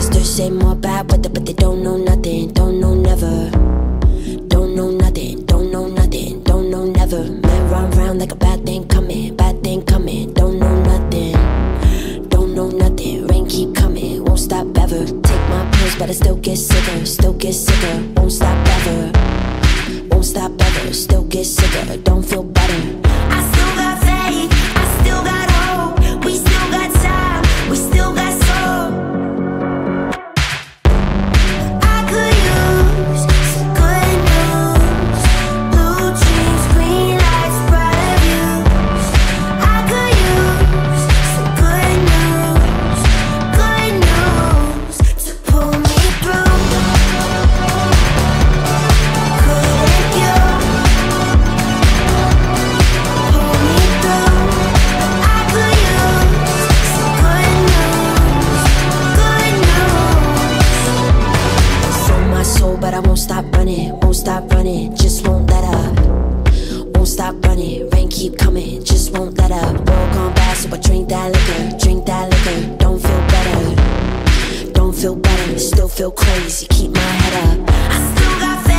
Pastors say more bad weather, but they don't know nothing, don't know never. Don't know nothing, don't know nothing, don't know never. Man run round like a bad thing coming, don't know nothing. Don't know nothing, rain keep coming, won't stop ever. Take my pills, but I still get sicker, won't stop ever. Won't stop ever, still get sicker, don't feel better. I still got faith, I still got hope, we still got time, we still got soul. I could use some good news, blue jeans, green lights, brighter views. I could use some good news to pull me through. But I won't stop running, just won't let up. Won't stop running, rain keep coming, just won't let up. World gone by, so I drink that liquor, don't feel better. Don't feel better, still feel crazy, keep my head up. I still got